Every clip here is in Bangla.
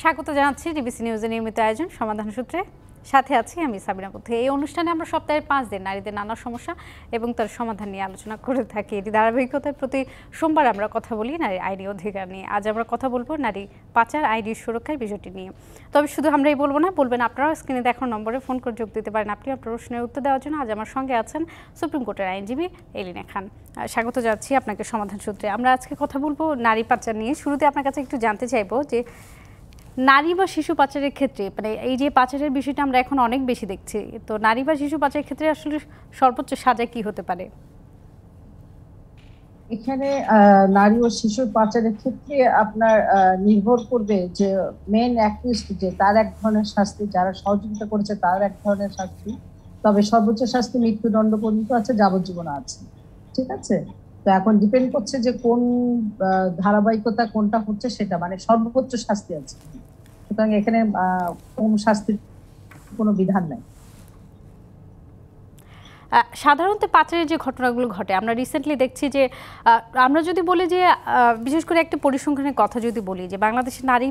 স্বাগত জানাচ্ছি ডিবিসি নিউজের নিয়মিত আয়োজন সমাধান সূত্রে। সাথে আছি আমি সাবিনা পথে। এই অনুষ্ঠানে আমরা সপ্তাহের ৫ দিন নারীদের নানা সমস্যা এবং তার সমাধান নিয়ে আলোচনা করে থাকি। এটি ধারাবাহিকতায় প্রতি সোমবার আমরা কথা বলি নারী আইনি অধিকার নিয়ে। আজ আমরা কথা বলবো নারী পাচার, আইডির সুরক্ষার বিষয়টি নিয়ে। তবে শুধু আমরাই বলবো না, বলবেন আপনারাও। স্ক্রিনে দেখানো নম্বরে ফোন করে যোগ দিতে পারেন আপনি আপনার প্রশ্নের উত্তর দেওয়ার জন্য। আজ আমার সঙ্গে আছেন সুপ্রিম কোর্টের আইনজীবী এলিনা খান। স্বাগত জানাচ্ছি আপনাকে সমাধান সূত্রে। আমরা আজকে কথা বলবো নারী পাচার নিয়ে। শুরুতে আপনার কাছে একটু জানতে চাইবো যে নারী বা শিশু পাচারের ক্ষেত্রে, মানে এই যে পাচারের বিষয়টা আমরা এখন অনেক বেশি দেখছি, তো নারী বা শিশু পাচারের ক্ষেত্রে আসলে সর্বোচ্চ সাজা কি হতে পারে? এখানে নারী ও শিশুর পাচারের ক্ষেত্রে আপনার নির্ভর করবে যে মেইন অ্যাকিউজড, যে তার এক ধরনের শাস্তি, যারা সহযোগিতা করেছে তার এক ধরনের শাস্তি। তবে সর্বোচ্চ শাস্তি মৃত্যুদণ্ড পর্যন্ত আছে, যাবজ্জীবন আছে। ঠিক আছে, তো এখন ডিপেন্ড করছে যে কোন ধারাবাহিকতা কোনটা হচ্ছে সেটা, মানে সর্বোচ্চ শাস্তি আছে। সুতরাং এখানে কম শাস্তির কোনো বিধান নাই। সাধারণত পাচারের যে ঘটনাগুলো ঘটে আমরা রিসেন্টলি দেখছি, যে আমরা যদি বলি যে বিশেষ করে একটা পরিসংখ্যানের কথা যদি বলি, যে বাংলাদেশের নারী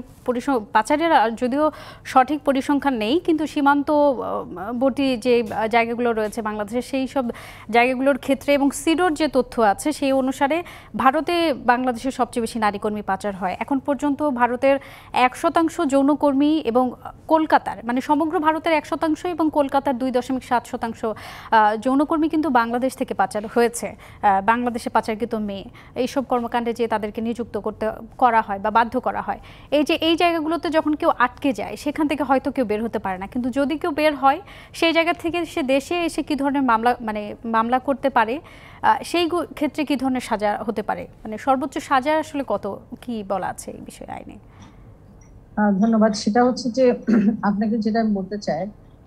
পাচারের যদিও সঠিক পরিসংখ্যান নেই, কিন্তু সীমান্তবর্তী যে জায়গাগুলো রয়েছে বাংলাদেশের, সেই সব জায়গাগুলোর ক্ষেত্রে এবং সিডোর যে তথ্য আছে সেই অনুসারে ভারতে বাংলাদেশের সবচেয়ে বেশি নারীকর্মী পাচার হয়। এখন পর্যন্ত ভারতের 1% যৌনকর্মী এবং কলকাতার, মানে সমগ্র ভারতের 1% এবং কলকাতার 2.7% যৌনকর্মী কিন্তু বাংলাদেশ থেকে পাচার হয়েছে। বাংলাদেশে পাচারকৃত মেয়ে এইসব কর্মকাণ্ডে যে তাদেরকে নিযুক্ত করা হয় বা বাধ্য করা হয়, এই যে এই জায়গাগুলোতে যখন কেউ আটকে যায় সেখান থেকে হয়তো কেউ বের হতে পারে না, কিন্তু যদি কেউ বের হয় সেই জায়গা থেকে সে দেশে এসে কী ধরনের মামলা করতে পারে, সেই ক্ষেত্রে কী ধরনের সাজা হতে পারে, মানে সর্বোচ্চ সাজা আসলে কত কি বলা আছে এই বিষয়ে আইনে? ধন্যবাদ। সেটা হচ্ছে যে আপনাকে যেটা আমি বলতে চাই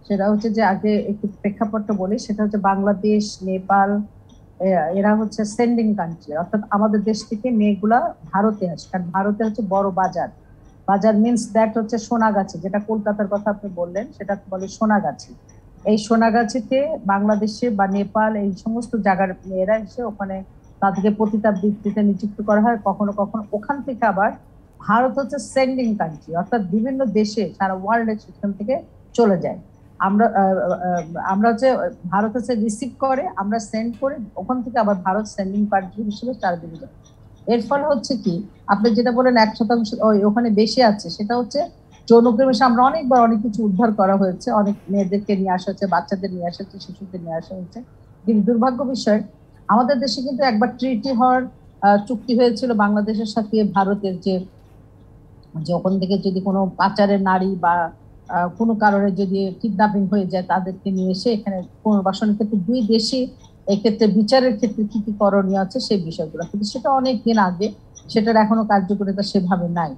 সেটা হচ্ছে যে, আগে একটু প্রেক্ষাপটটা বলি, সেটা হচ্ছে বাংলাদেশ, নেপাল, এরা হচ্ছে সেন্ডিং কান্ট্রি, অর্থাৎ আমাদের দেশ থেকে মেয়েগুলা ভারতে আসে, কারণ ভারতে হচ্ছে বড় বাজার। বাজার মিনস দ্যাট হচ্ছে সোনাগাছি, যেটা কলকাতার কথা আপনি বললেন সেটা বলে সোনাগাছি। এই সোনাগাছিতে বাংলাদেশে বা নেপাল এই সমস্ত জায়গার মেয়েরা এসে ওখানে তাদেরকে পতিতাবৃত্তিতে নিযুক্ত করা হয়। কখনো কখনো ওখান থেকে আবার, ভারত হচ্ছে সেন্ডিং কান্ট্রি, অর্থাৎ বিভিন্ন দেশে সারা ওয়ার্ল্ডের সেখান থেকে চলে যায়। আমরা হচ্ছে ভারত হচ্ছে রিসিভ করে, আমরা সেন্ড করে, ওখান থেকে আবার ভারত সেন্ডিং কান্ট্রি হিসেবে চারদিকে যায়। এর ফলে হচ্ছে কি, আপনি যেটা বলেন 1% ওখানে বেশি আছে, সেটা হচ্ছে যৌনকর্মী। আমরা অনেকবার অনেক কিছু উদ্ধার করা হয়েছে, অনেক মেয়েদেরকে নিয়ে আসা হয়েছে, বাচ্চাদের নিয়ে আসা হচ্ছে, শিশুদের নিয়ে আসা হয়েছে। কিন্তু দুর্ভাগ্য বিষয়, আমাদের দেশে কিন্তু একবার ট্রিটি হওয়ার চুক্তি হয়েছিল বাংলাদেশের সাথে ভারতের, যে ওখান থেকে যদি কোনো পাচারের নারী বা কোনো কারণে যদি কিডন্যাপিং হয়ে যায় তাদেরকে নিয়ে এসে এখানে পুনর্বাসনের ক্ষেত্রে দুই দেশে এক্ষেত্রে বিচারের ক্ষেত্রে কি কি করণীয় আছে সেই বিষয়গুলো, কিন্তু সেটা অনেক দিন আগে, সেটার এখনো কার্যকরিতা সেভাবে নাই।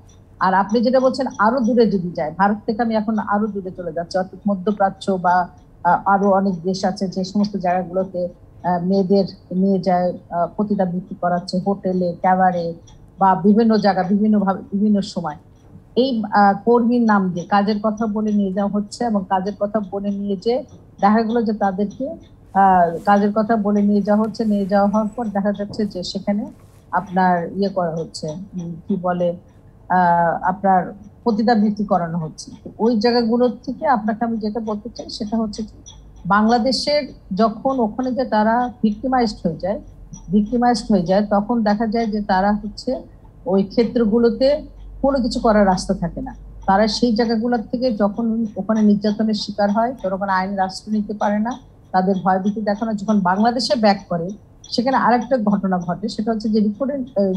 আর আপনি যেটা বলছেন আরো দূরে যদি যায়, ভারত থেকে আমি এখন আরো দূরে চলে যাচ্ছি, অর্থাৎ মধ্যপ্রাচ্য বা আরো অনেক দেশ আছে যে সমস্ত জায়গাগুলোতে মেয়েদের নিয়ে যায়, পতিতাবৃত্তি করাচ্ছে হোটেলে, ক্যাবারে বা বিভিন্ন জায়গা, বিভিন্নভাবে বিভিন্ন সময়। এই কর্মীর নাম দিয়ে কাজের কথা বলে নিয়ে যাওয়া হচ্ছে, এবং কাজের কথা বলে নিয়ে যে দেখা গেলো যে তাদেরকে কাজের কথা বলে নিয়ে যাওয়া হচ্ছে, নিয়ে যাওয়া হওয়ার পর দেখা যাচ্ছে যে সেখানে আপনার ইয়ে করা হচ্ছে, কি বলে আপনার পতিতাবৃত্তি করানো হচ্ছে। ওই জায়গাগুলোর থেকে আপনাকে আমি যেটা বলতে চাই সেটা হচ্ছে বাংলাদেশের, যখন ওখানে যে তারা ভিক্টিমাইজড হয়ে যায় তখন দেখা যায় যে তারা হচ্ছে ওই ক্ষেত্রগুলোতে কোনো কিছু করার রাস্তা থাকে না। তারা সেই জায়গাগুলোর থেকে যখন ওখানে নির্যাতনের শিকার হয় তখন আইনের আশ্রয় নিতে পারে না, তাদের ভয়ভীতি দেখানো। যখন বাংলাদেশে ব্যাক করে সেখানে আরেকটা ঘটনা ঘটে, সেটা হচ্ছে যে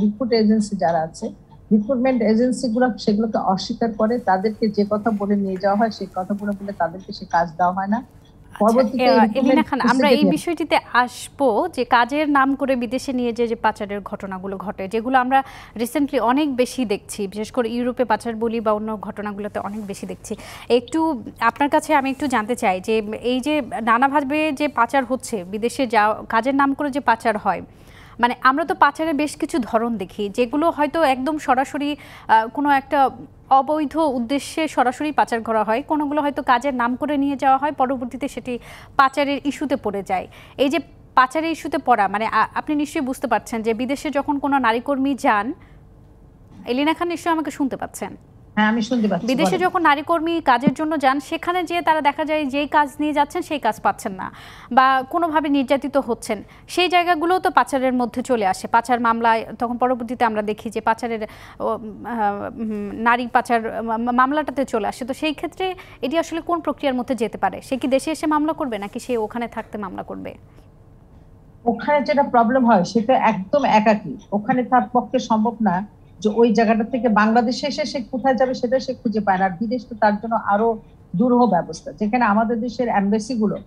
রিক্রুট এজেন্সি যারা আছে, রিক্রুটমেন্ট এজেন্সিগুলো সেগুলোকে অস্বীকার করে, তাদেরকে যে কথা বলে নিয়ে যাওয়া হয় সেই কথাগুলো বলে তাদেরকে সে কাজ দেওয়া হয় না। এলিনা খান, আমরা এই বিষয়টিতে আসবো যে কাজের নাম করে বিদেশে নিয়ে যে পাচারের ঘটনাগুলো ঘটে, যেগুলো আমরা রিসেন্টলি অনেক বেশি দেখছি, বিশেষ করে ইউরোপে পাচার বলি বা অন্য ঘটনাগুলোতে অনেক বেশি দেখছি। একটু আপনার কাছে আমি একটু জানতে চাই যে এই যে নানাভাবে যে পাচার হচ্ছে বিদেশে, যা কাজের নাম করে যে পাচার হয়, মানে আমরা তো পাচারের বেশ কিছু ধরন দেখি যেগুলো হয়তো একদম সরাসরি কোনো একটা অবৈধ উদ্দেশ্যে সরাসরি পাচার করা হয়, কোনোগুলো হয়তো কাজের নাম করে নিয়ে যাওয়া হয়, পরবর্তীতে সেটি পাচারের ইস্যুতে পড়ে যায়। এই যে পাচারের ইস্যুতে পড়া, মানে আপনি নিশ্চয়ই বুঝতে পারছেন যে বিদেশে যখন কোনো নারীকর্মী যান, এলিনা খান নিশ্চয়ই আমাকে শুনতে পাচ্ছেন, বিদেশে যখন নারী কর্মী কাজের জন্য যান সেখানে যে তারা দেখা যায় যেই কাজ নিয়ে যাচ্ছেন সেই কাজ পাচ্ছেন না বা কোনোভাবে নির্যাতিত হচ্ছেন, সেই জায়গাগুলো তো পাচারের মধ্যে চলে আসে। পাচার মামলায় তখন পরবর্তীতে আমরা দেখি যে পাচারের নারী পাচার মামলাটাতে চলে আসে। তো সেই ক্ষেত্রে এটি আসলে কোন প্রক্রিয়ার মধ্যে যেতে পারে? সে কি দেশে এসে মামলা করবে নাকি সে ওখানে থাকতে মামলা করবে? ওখানে যেটা প্রবলেম হয় সেটা একদম একাকী, ওখানে তার পক্ষে সম্ভব না যে ওই জায়গাটা থেকে বাংলাদেশে এসে সে কোথায় যাবে সেটা সে খুঁজে পায় না। আর বিদেশ তো তার জন্য আরো দুরূহ ব্যবস্থা, যেখানে আমাদের দেশের এম্বাসি গুলো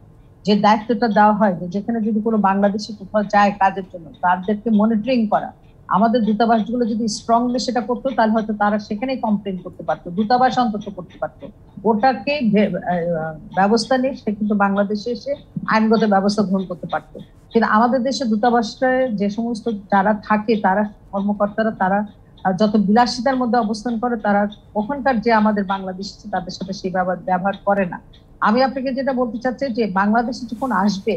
যে দায়িত্বটা দেওয়া হয় যেখানে যদি কোনো বাংলাদেশি কোথাও যায় কাজের জন্য তাদেরকে মনিটরিং করা। আমাদের দূতাবাস গুলো যদি স্ট্রংলি সেটা করতো তাহলে হয়তো তারা সেখানেই কমপ্লেন করতে পারতো, দূতাবাস অন্তত করতে পারতো। ওটাকে ব্যবস্থা নিয়ে সে কিন্তু বাংলাদেশে এসে আইনগত ব্যবস্থা গ্রহণ করতে পারতো। কিন্তু আমাদের দেশে দূতাবাসে যে সমস্ত যারা থাকে তারা কর্মকর্তারা তারা যত বিলাসিতার মধ্যে অবস্থান করে তারা ওখানকার যে আমাদের বাংলাদেশি তাদের সাথে সেই ব্যবহার করে না। আমি আপনাকে যেটা বলতে চাচ্ছি যে বাংলাদেশে যখন আসবে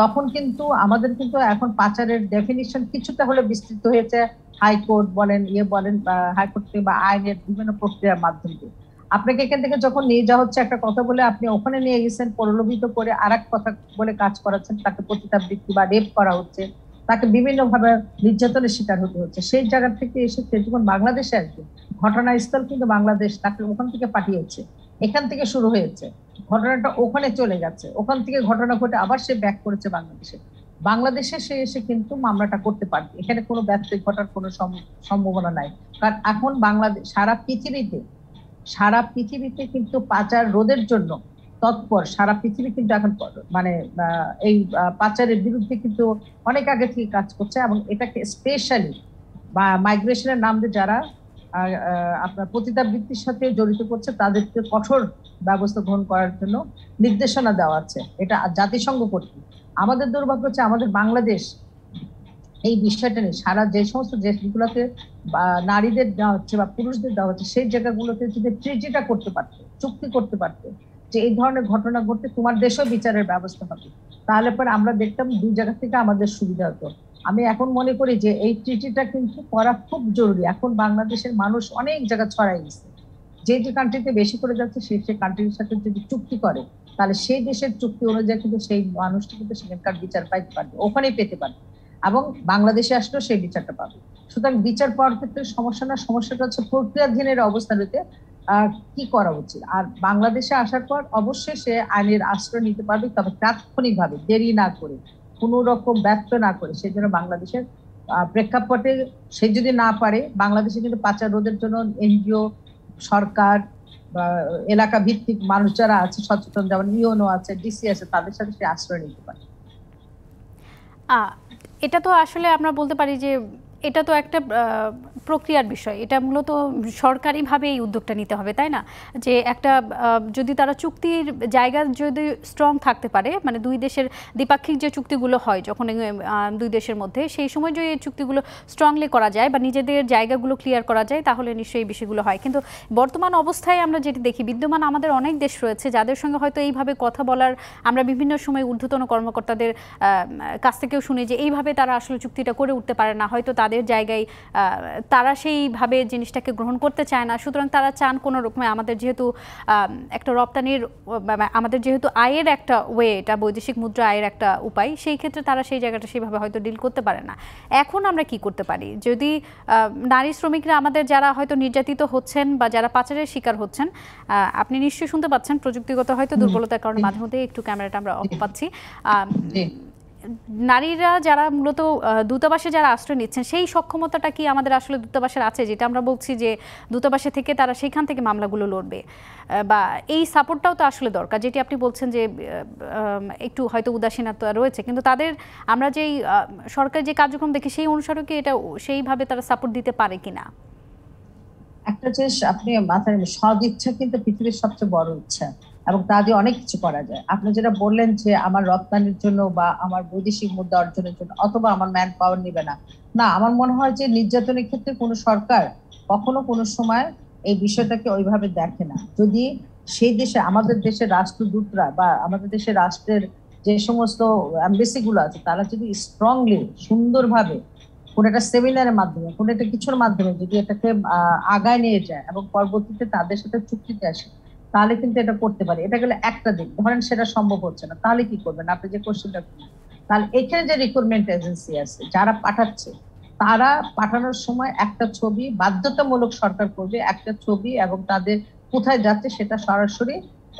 তখন কিন্তু আমাদের কিন্তু এখন পাচারের ডেফিনিশন কিছুটা হলে বিস্তৃত হয়েছে, হাইকোর্ট বলেন ইয়ে বলেন হাইকোর্ট বা আইনের বিভিন্ন প্রক্রিয়ার মাধ্যমে। আপনাকে এখান থেকে যখন নিয়ে যাওয়া হচ্ছে একটা কথা বলে আপনি ওখানে নিয়ে গেছেন, প্রলোভিত করে আর এক কথা বলে কাজ করাচ্ছেন, তাকে পতিতাবৃত্তি বা রেপ করা হচ্ছে, তাকে বিভিন্নভাবে নির্যাতনের শিকার হতে হচ্ছে। সেই জায়গা থেকে এসে যখন বাংলাদেশে আসবে ঘটনাস্থল কিন্তু বাংলাদেশ, তাকে ওখান থেকে পাঠিয়েছে, এখান থেকে শুরু হয়েছে ঘটনাটা, ওখানে চলে গেছে, ওখান থেকে ঘটনা ঘটে আবার সে ব্যাক করেছে বাংলাদেশে, বাংলাদেশে সে এসে কিন্তু মামলাটা করতে পারবে। এখানে কোনো ব্যত্যয় ঘটার কোনো সম্ভাবনা নাই, কারণ এখন বাংলাদেশ সারা পৃথিবীতে কিন্তু পাচার রোধের জন্য তৎপর। সারা পৃথিবী কিন্তু এখন মানে এই পাচারের বিরুদ্ধে কিন্তু অনেক আগে থেকে কাজ করছে, এবং এটাকে স্পেশালি বা মাইগ্রেশনের নাম দিয়ে যারা আপনার পতিতাবৃত্তির সাথে জড়িত করছে তাদেরকে কঠোর ব্যবস্থা গ্রহণ করার জন্য নির্দেশনা দেওয়া আছে, এটা জাতিসংঘ কর্তৃক। আমাদের দুর্ভাগ্য হচ্ছে আমাদের বাংলাদেশ এই বিষয়টা নিয়ে সারা যে সমস্ত দেশগুলোতে নারীদের দেওয়া হচ্ছে বা পুরুষদের দেওয়া হচ্ছে সেই জায়গাগুলোতে যদি ট্রিটিটা করতে পারতো, চুক্তি করতে পারতো যে এই ধরনের ঘটনা ঘটতে তোমার দেশেও বিচারের ব্যবস্থা হবে, তাহলে পরে আমরা দেখতাম দুই জায়গা থেকে আমাদের সুবিধা হতো। আমি এখন মনে করি যে এই ট্রিটিটা কিন্তু করা খুব জরুরি। এখন বাংলাদেশের মানুষ অনেক জায়গা ছড়াই গেছে, যে যে কান্ট্রিতে বেশি করে যাচ্ছে সেই কান্ট্রির সাথে যদি চুক্তি করে তাহলে সেই দেশের চুক্তি অনুযায়ী কিন্তু সেই মানুষটি কিন্তু সেখানকার বিচার পাইতে পারবে, ওখানেই পেতে পারবে, এবং বাংলাদেশে আসলেও সেই বিচারটা পাবে। সুতরাং বিচার পাওয়ার ক্ষেত্রে সমস্যা না, সমস্যাটা হচ্ছে প্রক্রিয়াধীনের অবস্থানতে কি করা উচিত। আর বাংলাদেশে আসার পর অবশ্যই সে আইনের আশ্রয় নিতে পারবে, তবে তাৎক্ষণিকভাবে দেরি না করে, কোনো রকম ব্যত্যয় না করে। সেই জন্য বাংলাদেশের প্রেক্ষাপটে সে যদি না পারে, বাংলাদেশে কিন্তু পাচার রোধের জন্য এনজিও, সরকার বা এলাকা ভিত্তিক মানুষ যারা আছে সচেতন, যেমন ইউনো আছে, ডিসি আছে, তাদের সাথে সে আশ্রয় নিতে পারে। এটা তো আসলে আমরা বলতে পারি যে এটা তো একটা প্রক্রিয়ার বিষয়, এটা মূলত সরকারিভাবে এই উদ্যোগটা নিতে হবে, তাই না? যে একটা যদি তারা চুক্তির জায়গা যদি স্ট্রং থাকতে পারে, মানে দুই দেশের দ্বিপাক্ষিক যে চুক্তিগুলো হয় যখন দুই দেশের মধ্যে, সেই সময় যদি এই চুক্তিগুলো স্ট্রংলি করা যায় বা নিজেদের জায়গাগুলো ক্লিয়ার করা যায় তাহলে নিশ্চয়ই এই বিষয়গুলো হয়। কিন্তু বর্তমান অবস্থায় আমরা যেটি দেখি, বিদ্যমান আমাদের অনেক দেশ রয়েছে যাদের সঙ্গে হয়তো এইভাবে কথা বলার আমরা বিভিন্ন সময় ঊর্ধ্বতন কর্মকর্তাদের কাছ থেকেও শুনি যে এইভাবে তারা আসলে চুক্তিটা করে উঠতে পারে না, হয়তো তাদের জায়গায় তারা সেইভাবে জিনিসটাকে গ্রহণ করতে চায় না। সুতরাং তারা চান কোনো রকমে আমাদের যেহেতু একটা রপ্তানির, আমাদের যেহেতু আয়ের একটা ওয়ে, এটা বৈদেশিক মুদ্রা আয়ের একটা উপায়, সেই ক্ষেত্রে তারা সেই জায়গাটা সেইভাবে হয়তো ডিল করতে পারে না। এখন আমরা কি করতে পারি? যদি নারী শ্রমিকরা আমাদের যারা হয়তো নির্যাতিত হচ্ছেন বা যারা পাচারের শিকার হচ্ছেন, আপনি নিশ্চয়ই শুনতে পাচ্ছেন প্রযুক্তিগত হয়তো দুর্বলতার কারণে মাঝে মধ্যে একটু ক্যামেরাটা আমরা অফ পাচ্ছি। নারীরা যারা মূলত দূতাবাসে যারা আশ্রয় নিচ্ছেন সেই সক্ষমতাটা কি আমাদের আসলে দূতাবাসের আছে? যেটা আমরা বলছি যে দূতাবাসে থেকে তারা সেইখান থেকে মামলাগুলো লড়বে, বা এই সাপোর্টটাও তো আসলে দরকার, যেটি আপনি বলছেন যে একটু হয়তো উদাসীনতা রয়েছে, কিন্তু তাদের আমরা যেই সরকার যে কার্যক্রম দেখি সেই অনুসারে কি এটা সেইভাবে তারা সাপোর্ট দিতে পারে কিনা? একটা জিনিস আপনি মাথায়, সৎ ইচ্ছা কিন্তু পৃথিবীর সবচেয়ে বড় ইচ্ছা, এবং তা দিয়ে অনেক কিছু করা যায়। আপনি যেটা বললেন যে আমার রপ্তানির জন্য বা আমার বৈদেশিক মুদ্রা অর্জনের জন্য অথবা আমার ম্যান পাওয়ার নেবে না, না, আমার মনে হয় যে নির্যাতনের ক্ষেত্রে কোনো সরকার কখনো কোনো সময় এই বিষয়টাকে ওইভাবে দেখে না। যদি সেই দেশে আমাদের দেশের রাষ্ট্রদূতরা বা আমাদের দেশের রাষ্ট্রের যে সমস্ত এম্বাসিগুলো আছে তারা যদি স্ট্রংলি সুন্দরভাবে কোনো একটা সেমিনারের মাধ্যমে কোনো একটা কিছুর মাধ্যমে যদি এটাকে আগায় নিয়ে যায় এবং পরবর্তীতে তাদের সাথে চুক্তিতে আসে তাহলে কিন্তু এটা করতে পারে। এটা গেলে একটা দিক, ধরেন সেটা সম্ভব হচ্ছে না, তাহলে কি করবেন আপনি? যে কোশ্চেনটা, তাহলে এখানে যে রিক্রুটমেন্ট এজেন্সি আছে যারা পাঠাচ্ছে, তারা পাঠানোর সময় একটা ছবি বাধ্যতামূলক সরকার করবে, একটা ছবি এবং তাদের কোথায় যাচ্ছে সেটা সরাসরি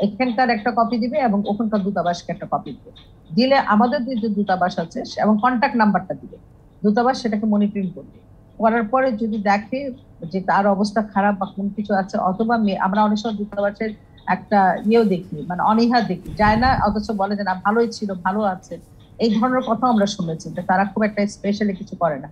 এখানকার একটা কপি দিবে এবং ওখানকার দূতাবাসকে একটা কপি দিবে, দিলে আমাদের যে দূতাবাস আছে এবং কন্ট্যাক্ট নাম্বারটা দিবে, দূতাবাস সেটাকে মনিটরিং করবে, করার পরে যদি দেখে যে তার অবস্থা খারাপ বা কোন কিছু আছে, অথবা আমরা অনেক সময় দূতাবাসের একটা ইয়েও দেখি, মানে অনীহা দেখি, যায় না অথচ বলে যে না ভালোই ছিল, ভালো আছে, এই ধরনের কথা আমরা শুনেছি, তারা খুব একটা স্পেশালি কিছু করে না।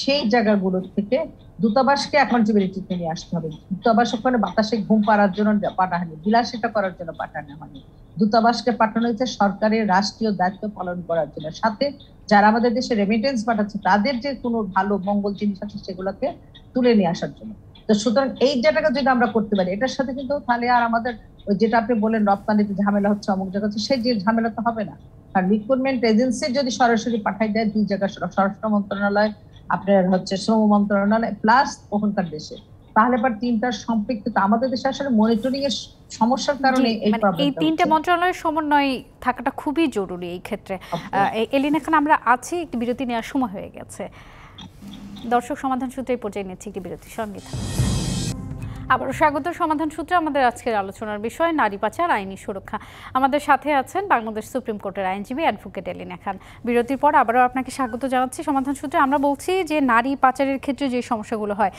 সেই জায়গাগুলো থেকে দূতাবাসকে অ্যাকাউন্টেবিলিটিতে নিয়ে আসতে হবে। দূতাবাস ওখানে বাতাসে ঘুম পাড়ার জন্য পাঠায়নি, বিলাসিতা করার জন্য পাঠানো হয়নি, দূতাবাসকে পাঠানো হয়েছে সরকারের রাষ্ট্রীয় দায়িত্ব পালন করার জন্য, সাথে যারা আমাদের দেশে রেমিটেন্স পাঠাচ্ছে তাদের যে কোনো ভালো মঙ্গল জিনিস আছে সেগুলোকে তুলে নিয়ে আসার জন্য। তো সুতরাং এই জায়গাটা যদি আমরা করতে পারি এটার সাথে কিন্তু তাহলে আর আমাদের ওই যেটা আপনি বলেন রপ্তানিতে ঝামেলা হচ্ছে অমুক জায়গা হচ্ছে, সেই যে ঝামেলা তো হবে না। আর রিক্রুটমেন্ট এজেন্সি যদি সরাসরি পাঠায় দেয় দুই জায়গা, স্বরাষ্ট্র মন্ত্রণালয় আপনার হচ্ছে শ্রম মন্ত্রণালয় প্লাস ওখানকার দেশে, তাহলে পর তিনটার সম্পৃক্ততা আমাদের দেশে আসলে মনিটরিং এর সমস্যার কারণে এই তিনটা মন্ত্রণালয়ের সমন্বয় থাকাটা খুবই জরুরি এই ক্ষেত্রে। এলিনা খান, আমরা আছি, একটি বিরতি নেওয়ার সময় হয়ে গেছে। দর্শক, সমাধান সূত্রে পর্যায়ে নিচ্ছি একটি বিরতির সঙ্গে। আবারও স্বাগত সমাধান সূত্রে। আমাদের আজকের আলোচনার বিষয় নারী পাচার, আইনি সুরক্ষা। আমাদের সাথে আছেন বাংলাদেশ সুপ্রিম কোর্টের আইনজীবী অ্যাডভোকেট এলিনা খান। বিরতির পর আবারও আপনাকে স্বাগত জানাচ্ছি সমাধান সূত্রে। আমরা বলছি যে নারী পাচারের ক্ষেত্রে যে সমস্যাগুলো হয়,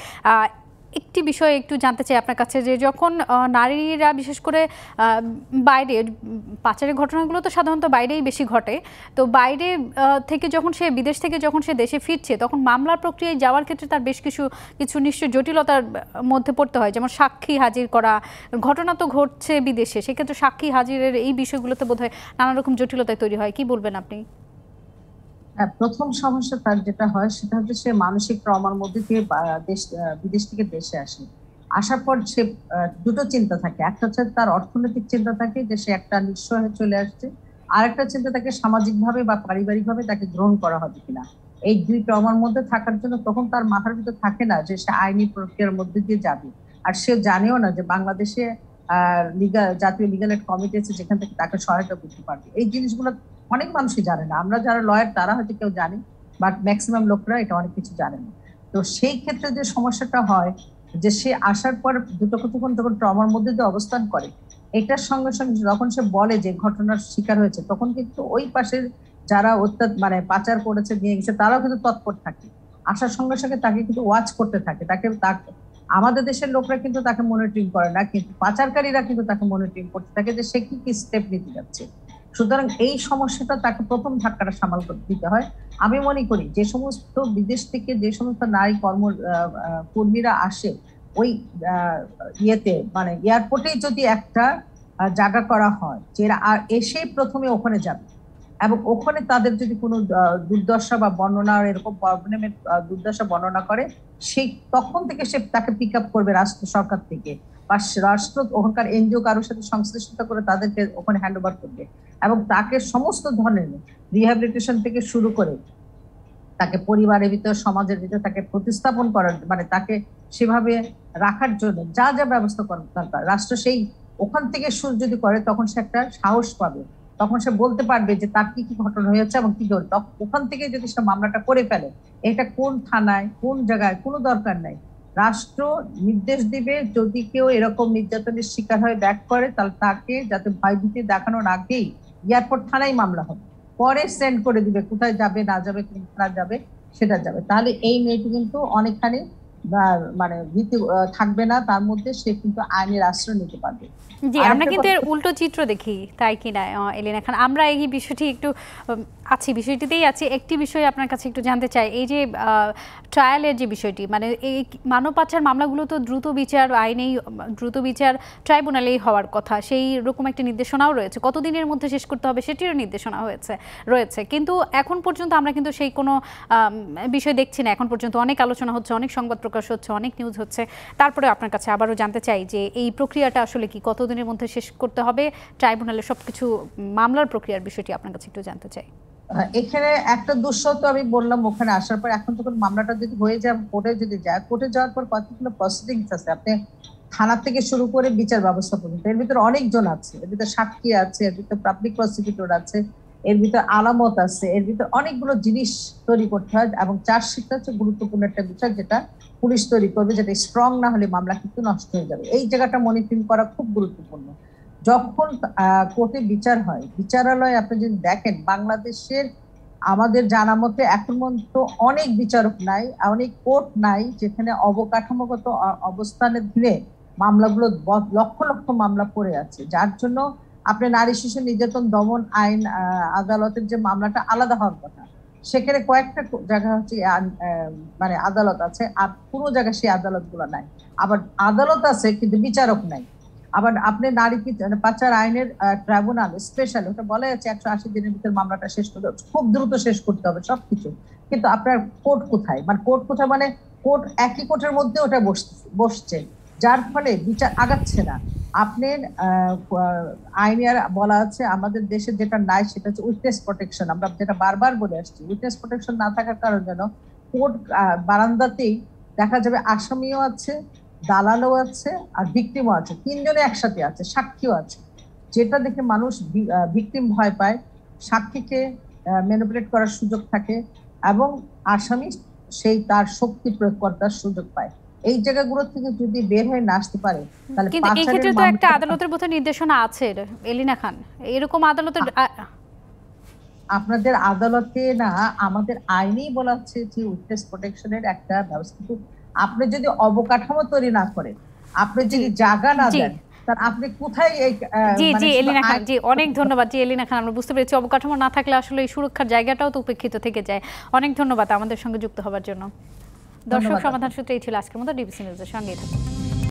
একটি বিষয় একটু জানতে চাই আপনার কাছে, যে যখন নারীরা বিশেষ করে বাইরে, পাচারের ঘটনাগুলো তো সাধারণত বাইরেই বেশি ঘটে, তো বাইরে থেকে যখন সে বিদেশ থেকে যখন সে দেশে ফিরছে তখন মামলার প্রক্রিয়ায় যাওয়ার ক্ষেত্রে তার বেশ কিছু নিশ্চয়ই জটিলতার মধ্যে পড়তে হয়, যেমন সাক্ষী হাজির করা। ঘটনা তো ঘটছে বিদেশে, সেক্ষেত্রে সাক্ষী হাজিরের এই বিষয়গুলোতে বোধহয় নানা রকম জটিলতায় তৈরি হয়, কি বলবেন আপনি? প্রথম সমস্যা তার যেটা হয় সেটা হচ্ছে সে মানসিক ট্রমার মধ্যে দিয়ে বিদেশ থেকে দেশে আসে, আসার পর সে দুটো চিন্তা থাকে, একটা হচ্ছে তার অর্থনৈতিক চিন্তা থাকে যে সে একটা নিঃস্ব হয়ে চলে আসছে, আর একটা চিন্তা থাকে সামাজিকভাবে বা পারিবারিকভাবে তাকে গ্রহণ করা হবে কিনা। এই দুই ট্রমার মধ্যে থাকার জন্য তখন তার মাথার ভিতরে থাকে না যে সে আইনি প্রক্রিয়ার মধ্যে দিয়ে যাবে, আর সে জানেও না যে বাংলাদেশে জাতীয় লিগাল এড কমিটি আছে যেখান থেকে তাকে সহায়তা করতে পারবে। এই জিনিসগুলো অনেক মানুষই জানে না, আমরা যারা লয়ার তারা হয়তো কেউ জানি, বাট ম্যাক্সিমাম লোকরা এটা অনেক কিছু জানে না। তো সেই ক্ষেত্রে যে সমস্যাটা হয় যে সে আসার পর দুটো কতক্ষণ যখন ট্রমার মধ্যে যে অবস্থান করে, এটার সঙ্গে সঙ্গে যখন সে বলে যে ঘটনার শিকার হয়েছে তখন কিন্তু ওই পাশের যারা মানে পাচার করেছে নিয়ে গেছে তারাও কিন্তু তৎপর থাকে, আসার সঙ্গে সঙ্গে তাকে কিন্তু ওয়াচ করতে থাকে, তাকে আমাদের দেশের লোকরা কিন্তু তাকে মনিটরিং করে না, কিন্তু পাচারকারীরা কিন্তু তাকে মনিটরিং করতে থাকে যে সে কি কি স্টেপ নিতে যাচ্ছে। সুতরাং এই সমস্যাটা তাকে প্রথম ধাক্কাটা সামাল দিতে হয়। আমি মনে করি যে সমস্ত বিদেশ থেকে যে সমস্ত নারী কর্মীরা আসে ওই ইয়েতে মানে এয়ারপোর্টে যদি একটা জায়গা করা হয় যারা এসে প্রথমে ওখানে যাবে এবং ওখানে তাদের যদি কোনো দুর্দশা বা বর্ণনা এরকম প্রবলেমের দুর্দশা বর্ণনা করে সেই তখন থেকে সে তাকে পিক আপ করবে রাষ্ট্র সরকার থেকে বা রাষ্ট্র ওখানকার এনজিও কারোর সাথে সংশ্লিষ্টতা করে তাদেরকে ওখানে হ্যান্ড ওভার করবে এবং তাকে সমস্ত ধরনের রিহ্যাবিলিটেশন থেকে শুরু করে তাকে পরিবারের ভিতরে সমাজের ভিতরে তাকে প্রতিস্থাপন করার মানে তাকে সেভাবে রাখার জন্য যা যা ব্যবস্থা করা দরকার রাষ্ট্র সেই ওখান থেকে শুরু যদি করে তখন সে একটা সাহস পাবে, তখন সে বলতে পারবে যে তার কি কি ঘটনা হয়েছে এবং কি ঘটনা। ওখান থেকে যদি সে মামলাটা করে ফেলে এটা কোন থানায় কোন জায়গায় কোনো দরকার নাই, রাষ্ট্র নির্দেশ দিবে যদি কেউ এরকম নির্যাতনের শিকার হয়ে ব্যাক করে তাহলে তাকে যাতে ভয়ভীতি দেখানোর আগেই এয়ারপোর্ট থানায় মামলা হবে, পরে সেন্ড করে দিবে কোথায় যাবে না যাবে কোন থানা যাবে সেটা যাবে। তাহলে এই মেয়েটি কিন্তু অনেকখানি মানে ভীতি থাকবে না, তার মধ্যে সে কিন্তু আইনের আশ্রয় নিতে পারবে। জি, আমরা কিন্তু এর উল্টো চিত্র দেখি, তাই কি না এলিনা খান? আমরা এই বিষয়টি একটু আছি, বিষয়টিতেই আছি। একটি বিষয় আপনার কাছে একটু জানতে চাই, এই যে ট্রায়ালের যে বিষয়টি, মানে এই মানব পাচার মামলাগুলো তো দ্রুত বিচার আইনেই দ্রুত বিচার ট্রাইব্যুনালেই হওয়ার কথা, সেই রকম একটা নির্দেশনাও রয়েছে, কতদিনের মধ্যে শেষ করতে হবে সেটিরও নির্দেশনা রয়েছে, কিন্তু এখন পর্যন্ত আমরা কিন্তু সেই কোনো বিষয় দেখছি না। এখন পর্যন্ত অনেক আলোচনা হচ্ছে, অনেক সংবাদ প্রকাশ হচ্ছে, অনেক নিউজ হচ্ছে, তারপরে আপনার কাছে আবারও জানতে চাই যে এই প্রক্রিয়াটা আসলে কি, কতদিনের মধ্যে শেষ করতে হবে ট্রাইব্যুনালে সবকিছু মামলার প্রক্রিয়ার বিষয়টি আপনার কাছে একটু জানতে চাই। এখানে একটা দুঃসত্য আমি বললাম ওখানে আসার পর এখন যখন মামলাটা যদি হয়ে যায় কোর্টে যদি যায় কোর্টে যাওয়ার পর কতগুলো প্রসিডিংস আছে আপনি থানা থেকে শুরু করে বিচার ব্যবস্থা পর্যন্ত এর ভিতর অনেকজন আছে এর ভিতর সাক্ষী আছে এর ভিতর পাবলিক প্রসিকিউটর আছে এর ভিতর আলামত আছে এর ভিতর অনেকগুলো জিনিস তৈরি করতে হয় এবং চার্জশিটটা হচ্ছে গুরুত্বপূর্ণ একটা বিষয় যেটা পুলিশ তৈরি করবে যেটা স্ট্রং না হলে মামলা কিন্তু নষ্ট হয়ে যাবে এই জায়গাটা মনিটরিং করা খুব গুরুত্বপূর্ণ যখন কোর্টে বিচার হয় বিচারালয় আপনি যদি দেখেন বাংলাদেশের আমাদের জানা মতে এখন পর্যন্ত অনেক বিচারক নাই অনেক কোর্ট নাই যেখানে অবকাঠামোগত অবস্থানে ধীরে মামলাগুলো লক্ষ লক্ষ মামলা পড়ে আছে যার জন্য আপনি নারী শিশু নির্যাতন দমন আইন আদালতের যে মামলাটা আলাদা হওয়ার কথা সেখানে কয়েকটা জায়গা হচ্ছে মানে আদালত আছে আর পুরো জায়গা সেই আদালতগুলো নাই আবার আদালত আছে কিন্তু বিচারক নাই আবার আপনি নারী পাচার আইনের ট্রাইব্যুনাল স্পেশাল ওটা বলা আছে 180 দিনের ভিতর মামলাটা শেষ করতে খুব দ্রুত শেষ করতে হবে সবকিছু কিন্তু আপনার কোর্ট কোথায় মানে কোর্ট একই কোর্টের মধ্যে ওটা বসছে যার ফলে বিচার আগাচ্ছে না আপনার আইনের বলা আছে আমাদের দেশে যেটা নাই সেটা হচ্ছে উইটনেস প্রোটেকশন আমরা যেটা বারবার বলে আসছি উইটনেস প্রোটেকশন না থাকার কারণে যেন কোর্ট বারান্দাতেই দেখা যাবে আসামিও আছে দালালও আছে আর ভিকটিমও আছে তিনজনে একসাথে আছে সাক্ষীও আছে যেটা দেখে মানুষ ভিকটিম ভয় পায় সাক্ষীকে ম্যানিপুলেট করার সুযোগ থাকে এবং আসামি সেই তার শক্তি প্রয়োগ করার সুযোগ পায় এই জায়গাগুলো থেকে যদি বের হয়ে আসতে পারে তাহলে কিন্তু এই ক্ষেত্রে তো একটা আদালতের মতো নির্দেশনা আছে এলিনা খান এরকম আদালতে আপনাদের আদালতে না আমাদের আইনেই বলা আছে যে উইটনেস প্রোটেকশনের একটা ব্যবস্থা আপনি যদি অবকাঠামো তৈরি না করেন আপনি যদি জায়গা না দেন তার আপনি কোথায় এই জি জি এলিনা খান জি অনেক ধন্যবাদ জি এলিনা খান আমরা বুঝতে পেরেছি অবকাঠামো না থাকলে আসলে এই সুরক্ষার জায়গাটাও তো উপেক্ষিত থেকে যায় অনেক ধন্যবাদ আমাদের সঙ্গে যুক্ত হওয়ার জন্য দর্শক সমাধান সূত্রে এই ছিল আজকের মতো ডিবিসি নিউজের সঙ্গেই থাকুন।